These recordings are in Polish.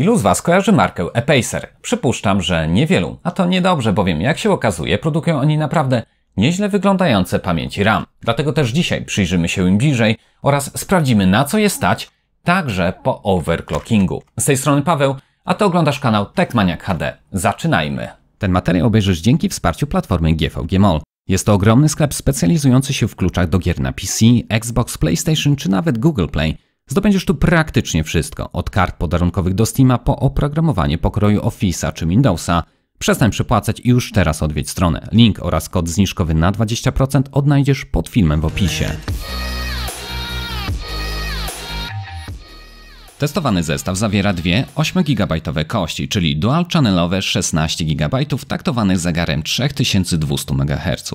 Ilu z Was kojarzy markę Apacer? Przypuszczam, że niewielu. A to niedobrze, bowiem jak się okazuje, produkują oni naprawdę nieźle wyglądające pamięci RAM. Dlatego też dzisiaj przyjrzymy się im bliżej oraz sprawdzimy, na co je stać, także po overclockingu. Z tej strony Paweł, a Ty oglądasz kanał TechManiacHD. Zaczynajmy! Ten materiał obejrzysz dzięki wsparciu platformy GVG Mall. Jest to ogromny sklep specjalizujący się w kluczach do gier na PC, Xbox, PlayStation czy nawet Google Play. Zdobędziesz tu praktycznie wszystko, od kart podarunkowych do Steama po oprogramowanie pokroju Office'a czy Windowsa. Przestań przepłacać i już teraz odwiedź stronę. Link oraz kod zniżkowy na 20% odnajdziesz pod filmem w opisie. Testowany zestaw zawiera dwie 8 GB kości, czyli dual-channelowe 16 GB taktowanych zegarem 3200 MHz.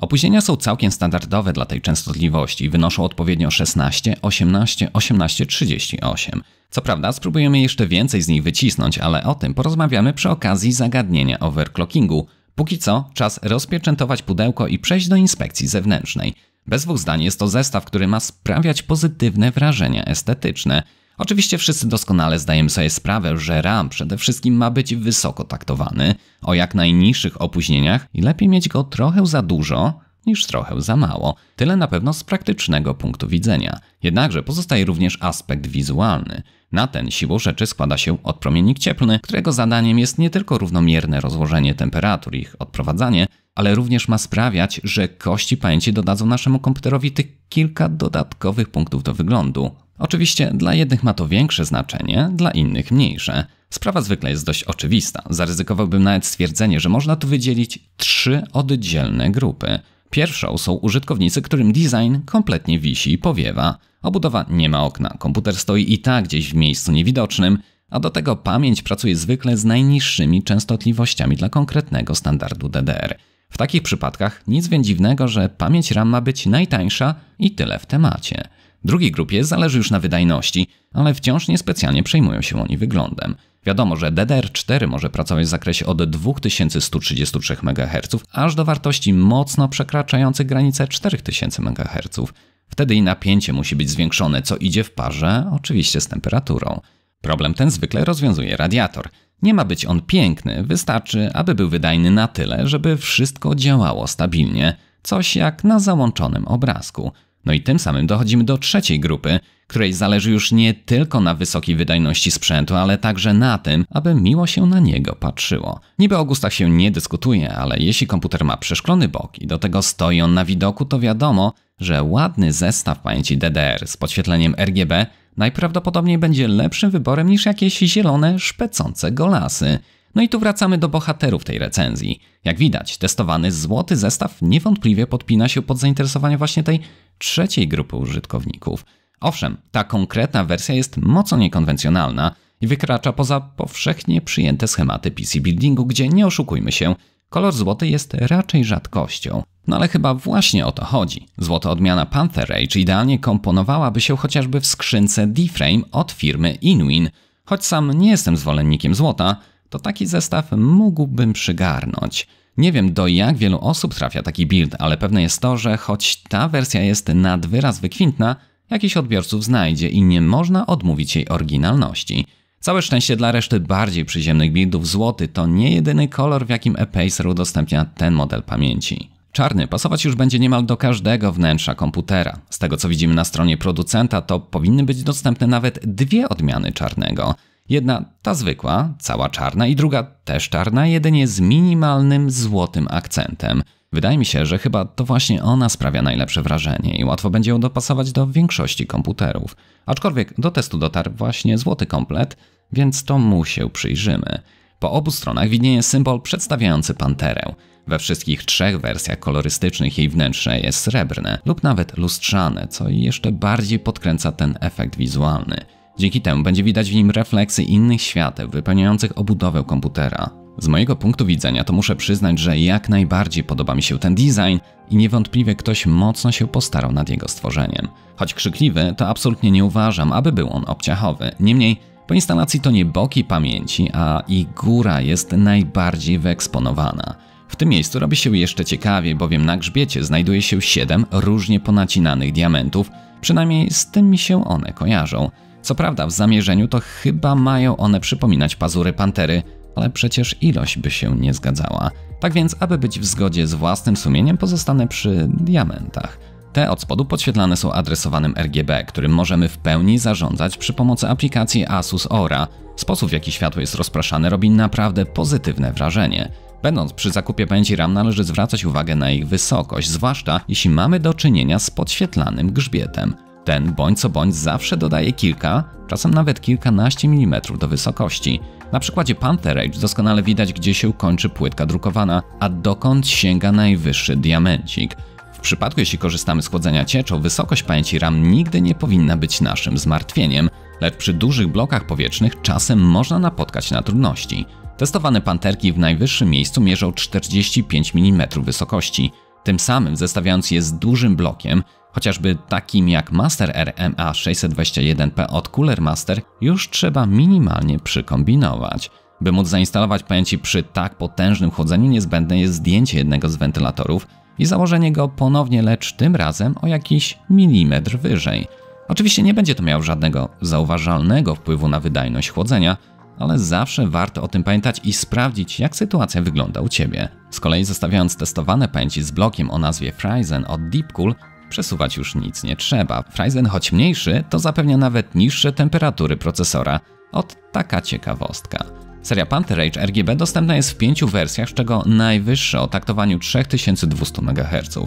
Opóźnienia są całkiem standardowe dla tej częstotliwości, wynoszą odpowiednio 16, 18, 18, 38. Co prawda spróbujemy jeszcze więcej z nich wycisnąć, ale o tym porozmawiamy przy okazji zagadnienia overclockingu. Póki co czas rozpieczętować pudełko i przejść do inspekcji zewnętrznej. Bez dwóch zdań jest to zestaw, który ma sprawiać pozytywne wrażenia estetyczne. Oczywiście wszyscy doskonale zdajemy sobie sprawę, że RAM przede wszystkim ma być wysoko taktowany, o jak najniższych opóźnieniach i lepiej mieć go trochę za dużo niż trochę za mało. Tyle na pewno z praktycznego punktu widzenia. Jednakże pozostaje również aspekt wizualny. Na ten siłą rzeczy składa się odpromiennik cieplny, którego zadaniem jest nie tylko równomierne rozłożenie temperatur i ich odprowadzanie, ale również ma sprawiać, że kości pamięci dodadzą naszemu komputerowi tych kilka dodatkowych punktów do wyglądu. Oczywiście dla jednych ma to większe znaczenie, dla innych mniejsze. Sprawa zwykle jest dość oczywista. Zaryzykowałbym nawet stwierdzenie, że można tu wydzielić trzy oddzielne grupy. Pierwszą są użytkownicy, którym design kompletnie wisi i powiewa. Obudowa nie ma okna, komputer stoi i tak gdzieś w miejscu niewidocznym, a do tego pamięć pracuje zwykle z najniższymi częstotliwościami dla konkretnego standardu DDR. W takich przypadkach nic więc dziwnego, że pamięć RAM ma być najtańsza i tyle w temacie. Drugiej grupie zależy już na wydajności, ale wciąż niespecjalnie przejmują się oni wyglądem. Wiadomo, że DDR4 może pracować w zakresie od 2133 MHz aż do wartości mocno przekraczających granicę 4000 MHz. Wtedy i napięcie musi być zwiększone, co idzie w parze oczywiście z temperaturą. Problem ten zwykle rozwiązuje radiator. Nie ma być on piękny, wystarczy, aby był wydajny na tyle, żeby wszystko działało stabilnie. Coś jak na załączonym obrazku. No i tym samym dochodzimy do trzeciej grupy, której zależy już nie tylko na wysokiej wydajności sprzętu, ale także na tym, aby miło się na niego patrzyło. Niby o gustach się nie dyskutuje, ale jeśli komputer ma przeszklony bok i do tego stoi on na widoku, to wiadomo, że ładny zestaw pamięci DDR z podświetleniem RGB najprawdopodobniej będzie lepszym wyborem niż jakieś zielone, szpecące golasy. No i tu wracamy do bohaterów tej recenzji. Jak widać, testowany złoty zestaw niewątpliwie podpina się pod zainteresowanie właśnie tej trzeciej grupy użytkowników. Owszem, ta konkretna wersja jest mocno niekonwencjonalna i wykracza poza powszechnie przyjęte schematy PC buildingu, gdzie nie oszukujmy się, kolor złoty jest raczej rzadkością. No ale chyba właśnie o to chodzi. Złota odmiana Panther Rage idealnie komponowałaby się chociażby w skrzynce D-Frame od firmy InWin. Choć sam nie jestem zwolennikiem złota, to taki zestaw mógłbym przygarnąć. Nie wiem, do jak wielu osób trafia taki build, ale pewne jest to, że choć ta wersja jest nad wyraz wykwintna, jakiś odbiorców znajdzie i nie można odmówić jej oryginalności. Całe szczęście dla reszty bardziej przyziemnych buildów złoty to nie jedyny kolor, w jakim Apacer udostępnia ten model pamięci. Czarny pasować już będzie niemal do każdego wnętrza komputera. Z tego co widzimy na stronie producenta, to powinny być dostępne nawet dwie odmiany czarnego. Jedna ta zwykła, cała czarna i druga też czarna, jedynie z minimalnym złotym akcentem. Wydaje mi się, że chyba to właśnie ona sprawia najlepsze wrażenie i łatwo będzie ją dopasować do większości komputerów. Aczkolwiek do testu dotarł właśnie złoty komplet, więc to mu się przyjrzymy. Po obu stronach widnieje symbol przedstawiający panterę. We wszystkich trzech wersjach kolorystycznych jej wnętrze jest srebrne lub nawet lustrzane, co jeszcze bardziej podkręca ten efekt wizualny. Dzięki temu będzie widać w nim refleksy innych świateł wypełniających obudowę komputera. Z mojego punktu widzenia to muszę przyznać, że jak najbardziej podoba mi się ten design i niewątpliwie ktoś mocno się postarał nad jego stworzeniem. Choć krzykliwy, to absolutnie nie uważam, aby był on obciachowy. Niemniej po instalacji to nie boki pamięci, a ich góra jest najbardziej wyeksponowana. W tym miejscu robi się jeszcze ciekawiej, bowiem na grzbiecie znajduje się 7 różnie ponacinanych diamentów, przynajmniej z tym mi się one kojarzą. Co prawda w zamierzeniu to chyba mają one przypominać pazury pantery, ale przecież ilość by się nie zgadzała. Tak więc, aby być w zgodzie z własnym sumieniem, pozostanę przy diamentach. Te od spodu podświetlane są adresowanym RGB, którym możemy w pełni zarządzać przy pomocy aplikacji ASUS Aura. Sposób, w jaki światło jest rozpraszane, robi naprawdę pozytywne wrażenie. Będąc przy zakupie pamięci RAM należy zwracać uwagę na ich wysokość, zwłaszcza jeśli mamy do czynienia z podświetlanym grzbietem. Ten bądź co bądź zawsze dodaje kilka, czasem nawet kilkanaście milimetrów do wysokości. Na przykładzie Panther Rage doskonale widać, gdzie się kończy płytka drukowana, a dokąd sięga najwyższy diamencik. W przypadku, jeśli korzystamy z chłodzenia cieczą, wysokość pamięci RAM nigdy nie powinna być naszym zmartwieniem, lecz przy dużych blokach powietrznych czasem można napotkać na trudności. Testowane panterki w najwyższym miejscu mierzą 45 mm wysokości. Tym samym zestawiając je z dużym blokiem, chociażby takim jak Master RMA621P od Cooler Master, już trzeba minimalnie przykombinować. By móc zainstalować pamięci przy tak potężnym chłodzeniu, niezbędne jest zdjęcie jednego z wentylatorów i założenie go ponownie, lecz tym razem o jakiś milimetr wyżej. Oczywiście nie będzie to miało żadnego zauważalnego wpływu na wydajność chłodzenia, ale zawsze warto o tym pamiętać i sprawdzić, jak sytuacja wygląda u Ciebie. Z kolei zostawiając testowane pamięci z blokiem o nazwie Fryzen od Deepcool, przesuwać już nic nie trzeba. Fryzen, choć mniejszy, to zapewnia nawet niższe temperatury procesora. Ot taka ciekawostka. Seria Panther Rage RGB dostępna jest w 5 wersjach, z czego najwyższe o taktowaniu 3200 MHz.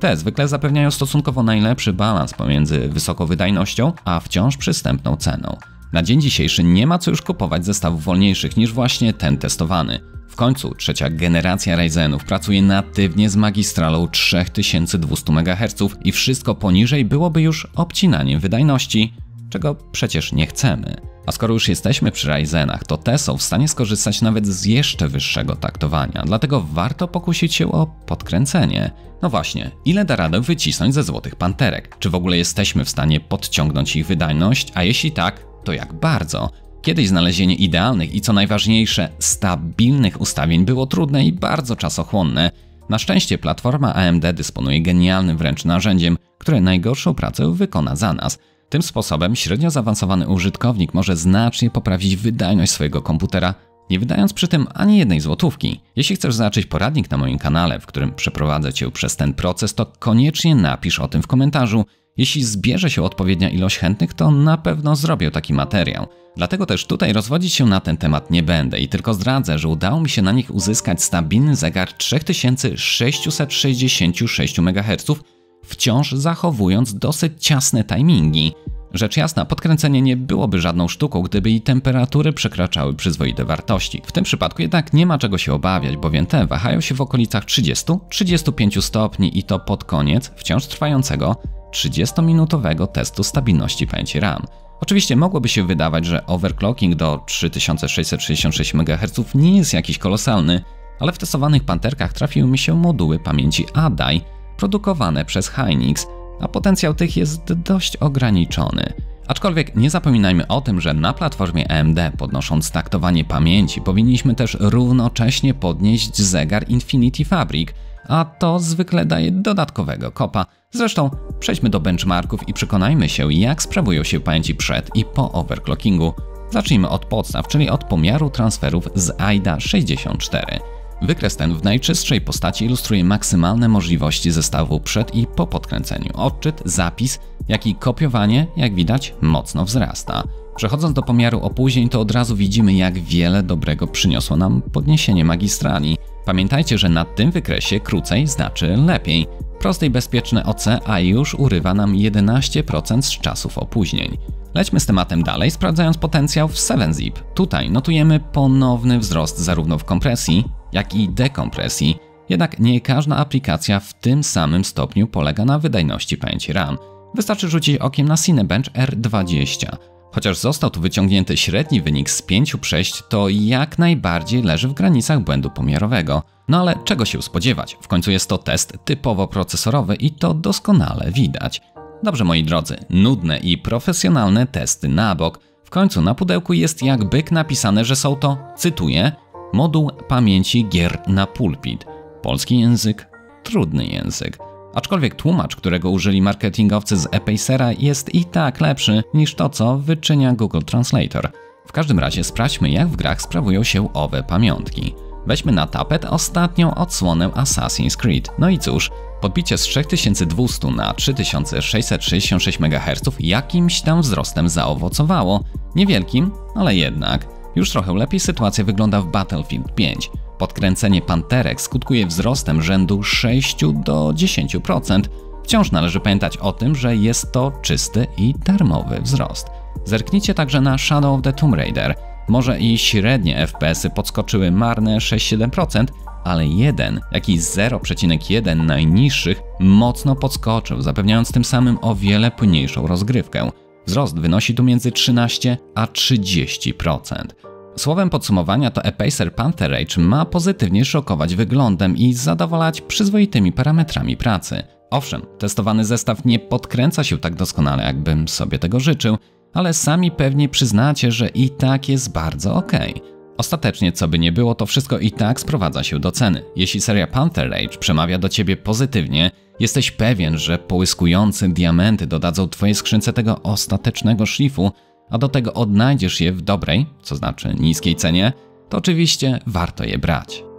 Te zwykle zapewniają stosunkowo najlepszy balans pomiędzy wysoką wydajnością, a wciąż przystępną ceną. Na dzień dzisiejszy nie ma co już kupować zestawów wolniejszych niż właśnie ten testowany. W końcu trzecia generacja Ryzenów pracuje natywnie z magistralą 3200 MHz i wszystko poniżej byłoby już obcinaniem wydajności, czego przecież nie chcemy. A skoro już jesteśmy przy Ryzenach, to te są w stanie skorzystać nawet z jeszcze wyższego taktowania, dlatego warto pokusić się o podkręcenie. No właśnie, ile da radę wycisnąć ze złotych panterek? Czy w ogóle jesteśmy w stanie podciągnąć ich wydajność, a jeśli tak, to jak bardzo? Kiedyś znalezienie idealnych i co najważniejsze stabilnych ustawień było trudne i bardzo czasochłonne. Na szczęście platforma AMD dysponuje genialnym wręcz narzędziem, które najgorszą pracę wykona za nas. Tym sposobem średnio zaawansowany użytkownik może znacznie poprawić wydajność swojego komputera, nie wydając przy tym ani jednej złotówki. Jeśli chcesz zobaczyć poradnik na moim kanale, w którym przeprowadzę Cię przez ten proces, to koniecznie napisz o tym w komentarzu. Jeśli zbierze się odpowiednia ilość chętnych, to na pewno zrobię taki materiał. Dlatego też tutaj rozwodzić się na ten temat nie będę i tylko zdradzę, że udało mi się na nich uzyskać stabilny zegar 3666 MHz, wciąż zachowując dosyć ciasne timingi. Rzecz jasna, podkręcenie nie byłoby żadną sztuką, gdyby i temperatury przekraczały przyzwoite wartości. W tym przypadku jednak nie ma czego się obawiać, bowiem te wahają się w okolicach 30-35 stopni i to pod koniec wciąż trwającego 30-minutowego testu stabilności pamięci RAM. Oczywiście mogłoby się wydawać, że overclocking do 3666 MHz nie jest jakiś kolosalny, ale w testowanych panterkach trafiły mi się moduły pamięci Adai produkowane przez Hynix, a potencjał tych jest dość ograniczony. Aczkolwiek nie zapominajmy o tym, że na platformie AMD, podnosząc taktowanie pamięci, powinniśmy też równocześnie podnieść zegar Infinity Fabric, a to zwykle daje dodatkowego kopa. Zresztą przejdźmy do benchmarków i przekonajmy się, jak sprawują się pamięci przed i po overclockingu. Zacznijmy od podstaw, czyli od pomiaru transferów z AIDA 64. Wykres ten w najczystszej postaci ilustruje maksymalne możliwości zestawu przed i po podkręceniu. Odczyt, zapis, jak i kopiowanie, jak widać, mocno wzrasta. Przechodząc do pomiaru opóźnień, to od razu widzimy, jak wiele dobrego przyniosło nam podniesienie magistrali. Pamiętajcie, że na tym wykresie krócej znaczy lepiej. Proste i bezpieczne OC, a już urywa nam 11% z czasów opóźnień. Lećmy z tematem dalej, sprawdzając potencjał w 7-Zip. Tutaj notujemy ponowny wzrost zarówno w kompresji, jak i dekompresji. Jednak nie każda aplikacja w tym samym stopniu polega na wydajności pamięci RAM. Wystarczy rzucić okiem na Cinebench R20. Chociaż został tu wyciągnięty średni wynik z 5 przejść, to jak najbardziej leży w granicach błędu pomiarowego. No ale czego się spodziewać? W końcu jest to test typowo procesorowy i to doskonale widać. Dobrze moi drodzy, nudne i profesjonalne testy na bok. W końcu na pudełku jest jak byk napisane, że są to, cytuję, moduł pamięci gier na pulpit. Polski język, trudny język. Aczkolwiek tłumacz, którego użyli marketingowcy z Apacera, jest i tak lepszy niż to, co wyczynia Google Translator. W każdym razie sprawdźmy, jak w grach sprawują się owe pamiątki. Weźmy na tapet ostatnią odsłonę Assassin's Creed. No i cóż, podbicie z 3200 na 3666 MHz jakimś tam wzrostem zaowocowało. Niewielkim, ale jednak. Już trochę lepiej sytuacja wygląda w Battlefield 5. Podkręcenie panterek skutkuje wzrostem rzędu 6 do 10%. Wciąż należy pamiętać o tym, że jest to czysty i darmowy wzrost. Zerknijcie także na Shadow of the Tomb Raider. Może i średnie FPS-y podskoczyły marne 6-7%, ale 1, jak i 0,1 najniższych mocno podskoczył, zapewniając tym samym o wiele płynniejszą rozgrywkę. Wzrost wynosi tu między 13 a 30%. Słowem podsumowania to Apacer Panther Rage ma pozytywnie szokować wyglądem i zadowalać przyzwoitymi parametrami pracy. Owszem, testowany zestaw nie podkręca się tak doskonale, jakbym sobie tego życzył, ale sami pewnie przyznacie, że i tak jest bardzo ok. Ostatecznie, co by nie było, to wszystko i tak sprowadza się do ceny. Jeśli seria Panther Rage przemawia do ciebie pozytywnie, jesteś pewien, że połyskujące diamenty dodadzą twojej skrzynce tego ostatecznego szlifu, a do tego odnajdziesz je w dobrej, co znaczy niskiej cenie, to oczywiście warto je brać.